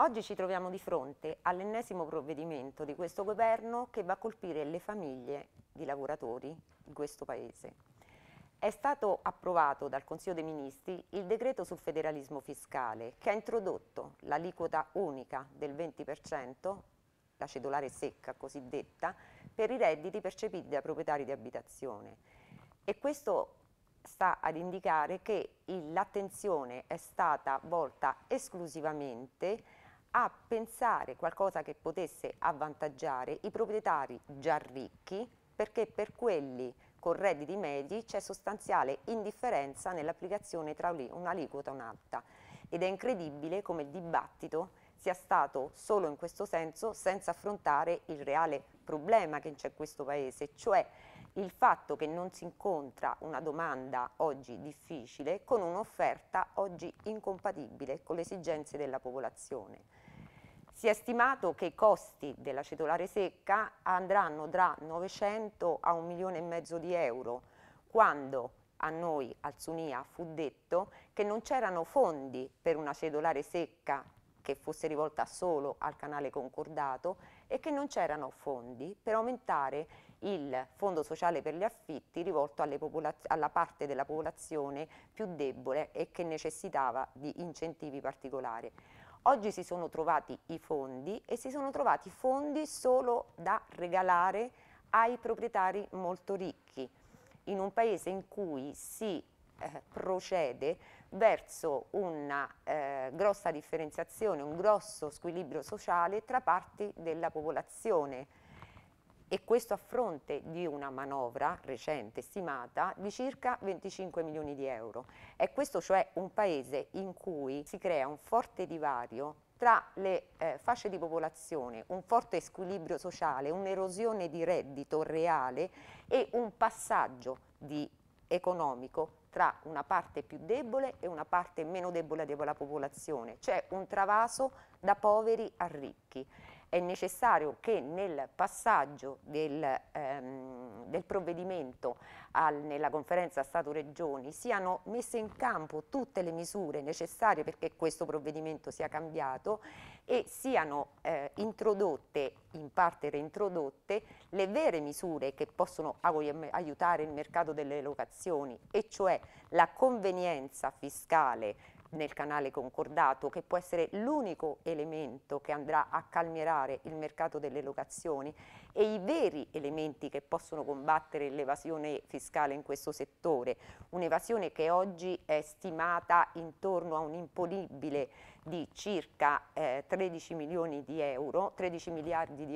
Oggi ci troviamo di fronte all'ennesimo provvedimento di questo governo che va a colpire le famiglie di lavoratori di questo Paese. È stato approvato dal Consiglio dei Ministri il decreto sul federalismo fiscale che ha introdotto l'aliquota unica del 20%, la cedolare secca cosiddetta, per i redditi percepiti da proprietari di abitazione. E questo sta ad indicare che l'attenzione è stata volta esclusivamente a pensare qualcosa che potesse avvantaggiare i proprietari già ricchi, perché per quelli con redditi medi c'è sostanziale indifferenza nell'applicazione tra un'aliquota e un'altra. Ed è incredibile come il dibattito sia stato solo in questo senso, senza affrontare il reale problema che c'è in questo Paese, cioè il fatto che non si incontra una domanda oggi difficile con un'offerta oggi incompatibile con le esigenze della popolazione. Si è stimato che i costi della cedolare secca andranno da 900 a 1,5 milioni di euro, quando a noi, al SUNIA, fu detto che non c'erano fondi per una cedolare secca che fosse rivolta solo al canale concordato e che non c'erano fondi per aumentare il fondo sociale per gli affitti rivolto alla parte della popolazione più debole e che necessitava di incentivi particolari. Oggi si sono trovati i fondi e si sono trovati fondi solo da regalare ai proprietari molto ricchi, in un paese in cui si procede verso una grossa differenziazione, un grosso squilibrio sociale tra parti della popolazione, e questo a fronte di una manovra recente stimata di circa 25 milioni di euro. È questo cioè un paese in cui si crea un forte divario tra le fasce di popolazione, un forte squilibrio sociale, un'erosione di reddito reale e un passaggio economico tra una parte più debole e una parte meno debole della popolazione, cioè un travaso da poveri a ricchi. È necessario che nel passaggio del provvedimento nella conferenza Stato-Regioni siano messe in campo tutte le misure necessarie perché questo provvedimento sia cambiato e siano introdotte, in parte reintrodotte, le vere misure che possono aiutare il mercato delle locazioni, e cioè la convenienza fiscale nel canale concordato, che può essere l'unico elemento che andrà a calmierare il mercato delle locazioni, e i veri elementi che possono combattere l'evasione fiscale in questo settore, un'evasione che oggi è stimata intorno a un imponibile di circa 13 miliardi di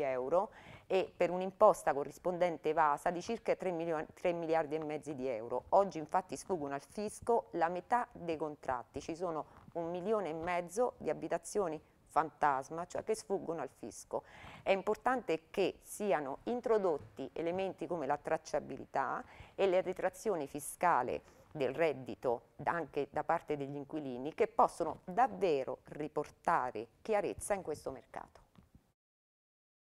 euro, e per un'imposta corrispondente evasa di circa 3,5 miliardi di euro. Oggi infatti sfuggono al fisco la metà dei contratti, ci sono 1,5 milioni di abitazioni fantasma, cioè che sfuggono al fisco. È importante che siano introdotti elementi come la tracciabilità e la detrazione fiscale del reddito anche da parte degli inquilini, che possono davvero riportare chiarezza in questo mercato.